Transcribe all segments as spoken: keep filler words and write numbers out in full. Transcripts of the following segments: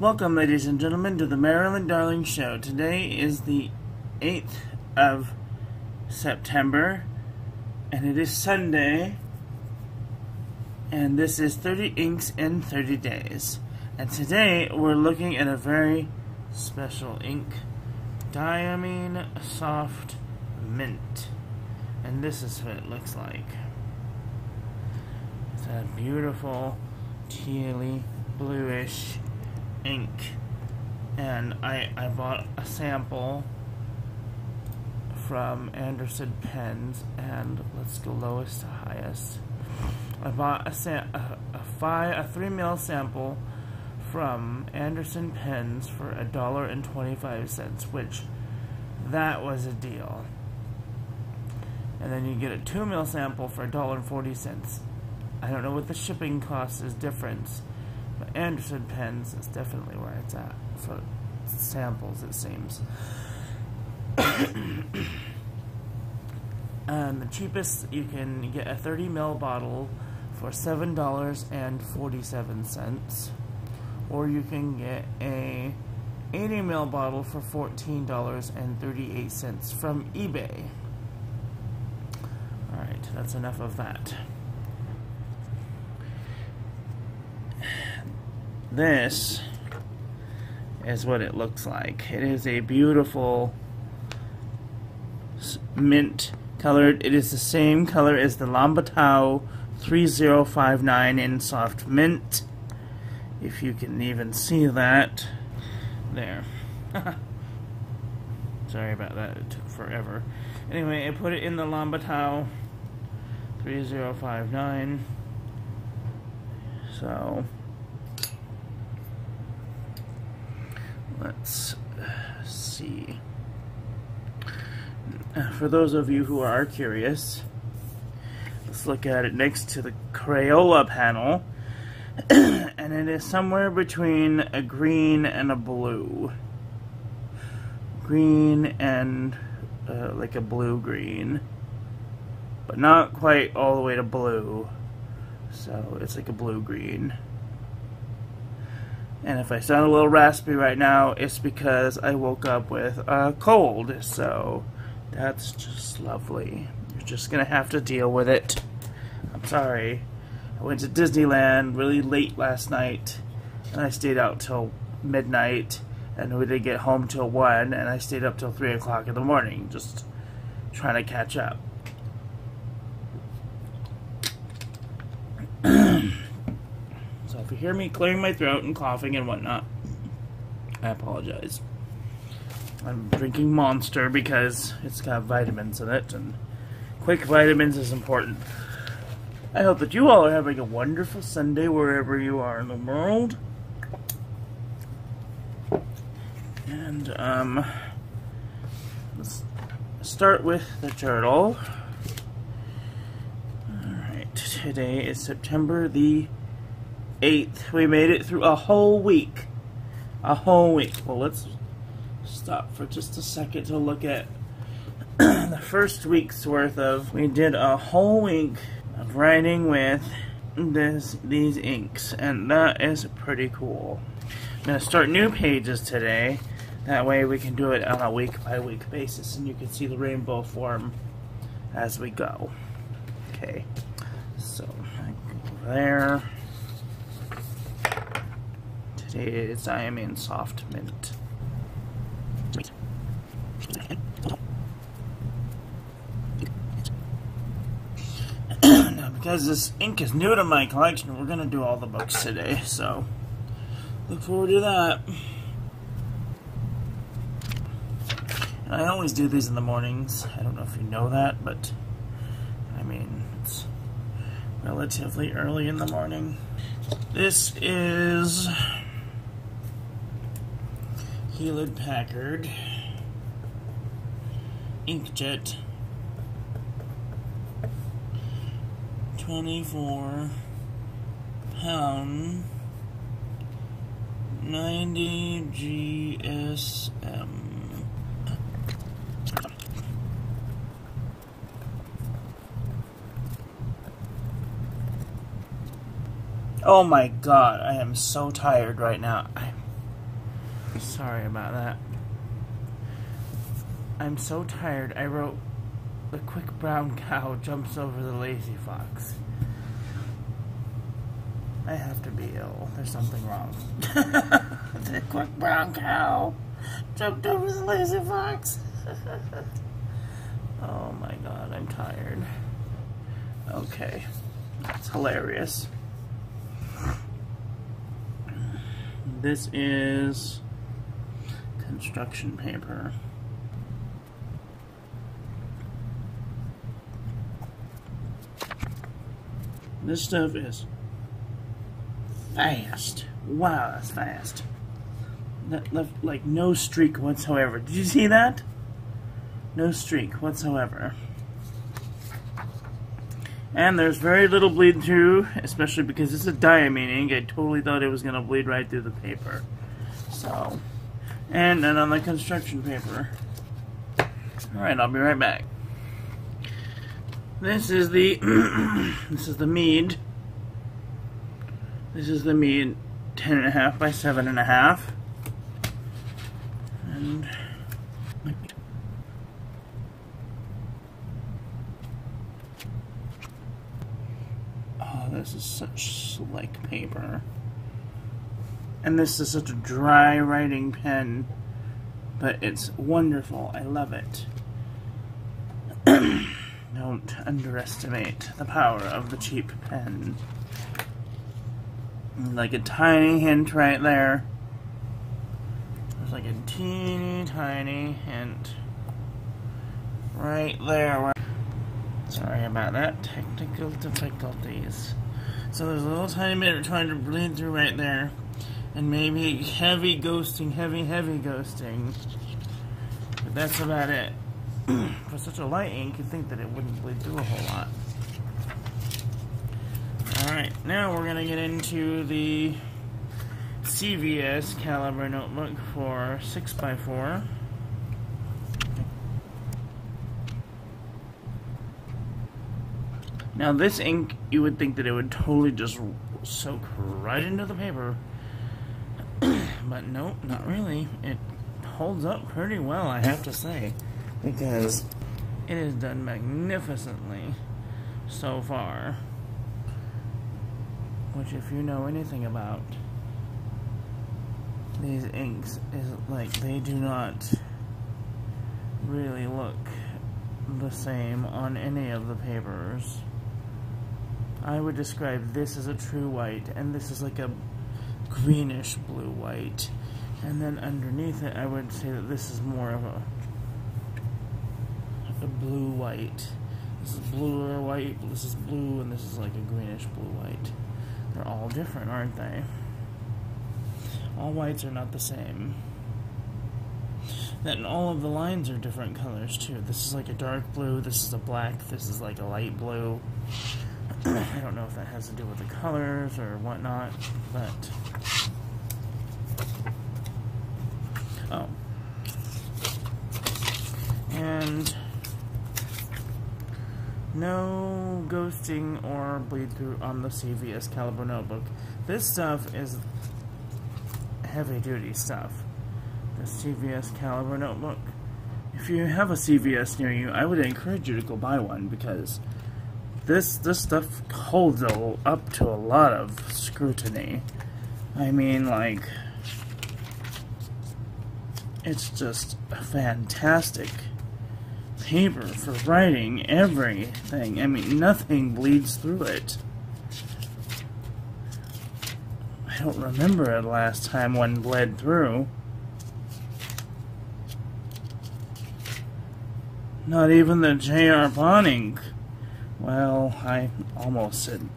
Welcome, ladies and gentlemen, to the Maryland Darling Show. Today is the eighth of September, and it is Sunday, and this is thirty inks in thirty days. And today, we're looking at a very special ink, Diamine Soft Mint. And this is what it looks like. It's a beautiful, tealy, bluish ink, and I, I bought a sample from Anderson Pens, and let's go lowest to highest. I bought a, sam a, a, five, a three mil sample from Anderson Pens for a dollar and twenty-five cents, which that was a deal. And then you get a two mil sample for a dollar and forty cents. I don't know what the shipping cost is difference, but Anderson Pens is definitely where it's at for samples, it seems. And the cheapest, you can get a thirty mil bottle for seven dollars and forty-seven cents, or you can get a eighty mil bottle for fourteen dollars and thirty-eight cents from eBay. Alright, that's enough of that. This is what it looks like. It is a beautiful mint colored. It is the same color as the Lambatau thirty fifty-nine in soft mint, if you can even see that. There. Sorry about that, it took forever. Anyway, I put it in the Lambatau thirty fifty-nine. So let's see. For those of you who are curious, let's look at it next to the Crayola panel. And it is somewhere between a green and a blue. Green and uh, like a blue-green. But not quite all the way to blue. So it's like a blue-green. And if I sound a little raspy right now, it's because I woke up with a cold. So that's just lovely. You're just going to have to deal with it. I'm sorry. I went to Disneyland really late last night, and I stayed out till midnight, and we didn't get home till one, and I stayed up till three o'clock in the morning just trying to catch up. If you hear me clearing my throat and coughing and whatnot, I apologize. I'm drinking Monster because it's got vitamins in it, and quick vitamins is important. I hope that you all are having a wonderful Sunday wherever you are in the world. And, um, let's start with the turtle. Alright, today is September the eighth. We made it through a whole week. A whole week. Well, let's stop for just a second to look at the first week's worth of. We did a whole week of writing with this these inks, and that is pretty cool. I'm going to start new pages today. That way we can do it on a week-by-week basis, and you can see the rainbow form as we go. Okay. So, I go there. It's Diamine Soft Mint. Now, because this ink is new to my collection, we're going to do all the books today, so look forward to that. And I always do these in the mornings. I don't know if you know that, but I mean, it's relatively early in the morning. This is Hewlett-Packard Inkjet twenty-four pound ninety G S M. Oh my god, I am so tired right now. I'm Sorry about that. I'm so tired, I wrote, the quick brown cow jumps over the lazy fox. I have to be ill. There's something wrong. The quick brown cow jumped over the lazy fox. Oh my god, I'm tired. Okay. That's hilarious. This is construction paper. This stuff is fast. Wow, that's fast. That left, like, no streak whatsoever. Did you see that? No streak whatsoever. And there's very little bleed through, especially because it's a Diamine ink. I totally thought it was going to bleed right through the paper. So, and then on the construction paper. Alright, I'll be right back. This is the, this is the Mead. This is the Mead ten and a half by seven and a half. And oh, this is such slick paper. And this is such a dry writing pen, but it's wonderful. I love it. Don't underestimate the power of the cheap pen. Like a tiny hint right there. There's like a teeny tiny hint right there. Sorry about that. Technical difficulties. So there's a little tiny bit of trying to bleed through right there. And maybe heavy ghosting, heavy, heavy ghosting. But that's about it. For such a light ink, you'd think that it wouldn't bleed through a whole lot. Alright, now we're going to get into the C V S Caliber notebook for six by four. Now this ink, you would think that it would totally just soak right into the paper. But nope, not really. It holds up pretty well, I have to say. Because it is done magnificently so far. Which, if you know anything about these inks, is like they do not really look the same on any of the papers. I would describe this as a true white, and this is like a greenish blue white. And then underneath it, I would say that this is more of a blue white. This is blue or white, this is blue, and this is like a greenish blue white. They're all different, aren't they? All whites are not the same. Then all of the lines are different colors too. This is like a dark blue, this is a black, this is like a light blue. I don't know if that has to do with the colors or whatnot, but oh. And no ghosting or bleed through on the C V S Caliber notebook. This stuff is heavy duty stuff. The C V S Caliber notebook. If you have a C V S near you, I would encourage you to go buy one, because this this stuff holds up to a lot of scrutiny. I mean, like, it's just fantastic paper for writing everything. I mean, nothing bleeds through it. I don't remember the last time one bled through. Not even the J R Boning. Well, I almost said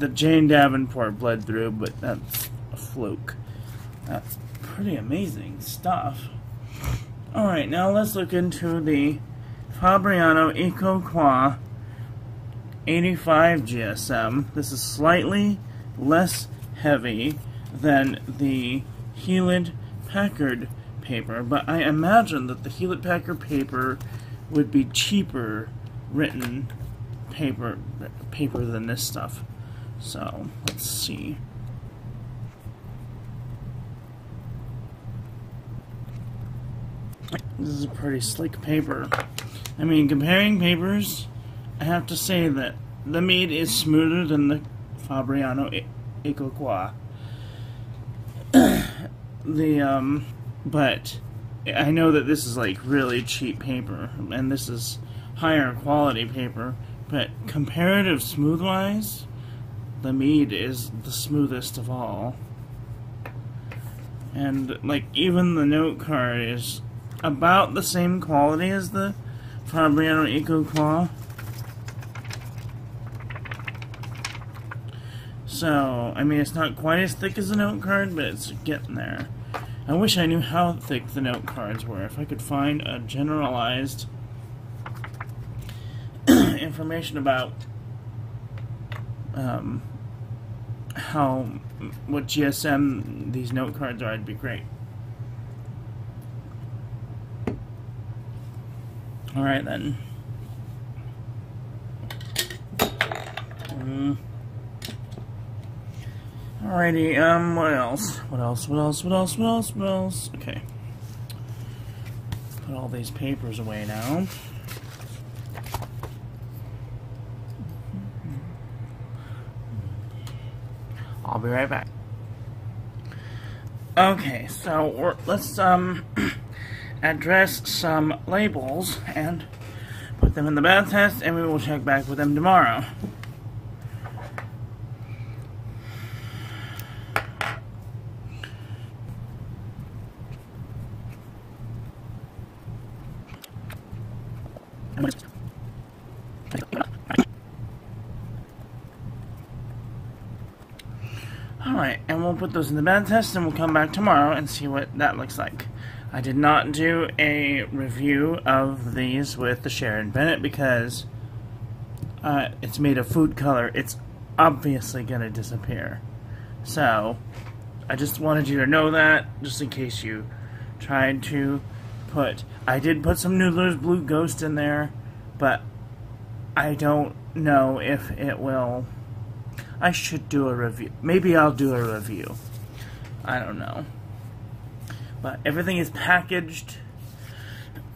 the Jane Davenport bled through, but that's a fluke. That's pretty amazing stuff. Alright, now let's look into the Fabriano Ecoqua eighty-five G S M. This is slightly less heavy than the Hewlett-Packard paper, but I imagine that the Hewlett-Packard paper would be cheaper written paper paper than this stuff. So, let's see. This is a pretty slick paper. I mean, comparing papers, I have to say that the Mead is smoother than the Fabriano Ecoqua. The, um, but I know that this is like really cheap paper, and this is higher quality paper, but comparative smooth-wise, the Mead is the smoothest of all. And, like, even the note card is about the same quality as the Fabriano Ecoqua. So, I mean, it's not quite as thick as a note card, but it's getting there. I wish I knew how thick the note cards were. If I could find a generalized information about um, how, what G S M these note cards are, I'd be great. Alright then. Mm. Alrighty, um, what else? What else? What else? What else? What else? What else? Okay. Put all these papers away now. I'll be right back. Okay, so we're, let's um address some labels and put them in the bath test, and we will check back with them tomorrow. Alright, and we'll put those in the bad test, and we'll come back tomorrow and see what that looks like. I did not do a review of these with the Sharon Bennett because uh, it's made of food color. It's obviously going to disappear. So, I just wanted you to know that, just in case you tried to put... I did put some Noodler's Blue Ghost in there, but I don't know if it will... I should do a review. Maybe I'll do a review. I don't know. But everything is packaged,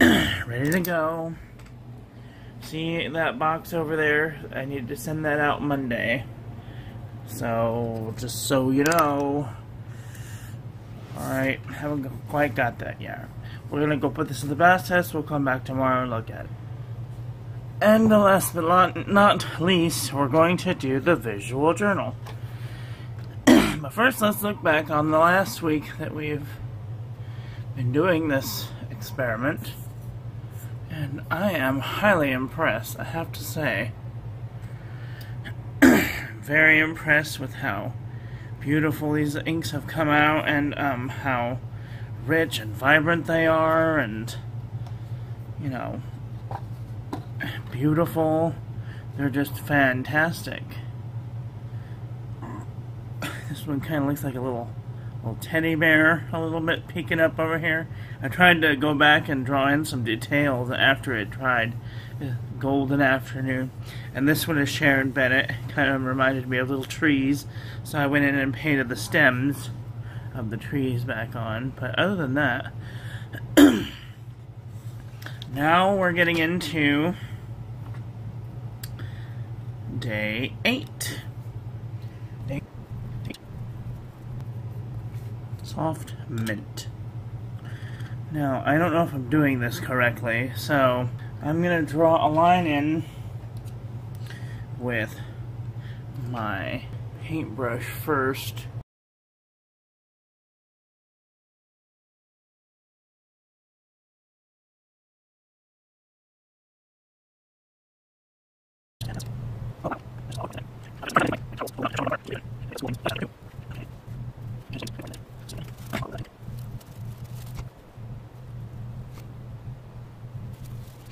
ready to go. See that box over there? I need to send that out Monday. So, just so you know. Alright, haven't quite got that yet. We're gonna go put this in the bath test. We'll come back tomorrow and look at it. And last but not least, we're going to do the visual journal. But first, let's look back on the last week that we've been doing this experiment. And I am highly impressed, I have to say. Very impressed with how beautiful these inks have come out, and um, how rich and vibrant they are, and, you know... beautiful. They're just fantastic. This one kind of looks like a little little teddy bear, a little bit peeking up over here. I tried to go back and draw in some details after it tried golden afternoon. And this one is Sharon Bennett. Kind of reminded me of little trees, so I went in and painted the stems of the trees back on. But other than that, now we're getting into day eight. Day eight. Soft Mint. Now, I don't know if I'm doing this correctly, so I'm going to draw a line in with my paintbrush first.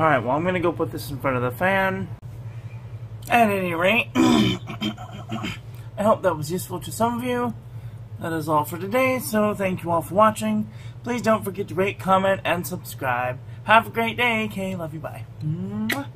Alright, well, I'm going to go put this in front of the fan. At any rate, I hope that was useful to some of you. That is all for today, so thank you all for watching. Please don't forget to rate, comment, and subscribe. Have a great day, okay? Love you, bye. Mwah.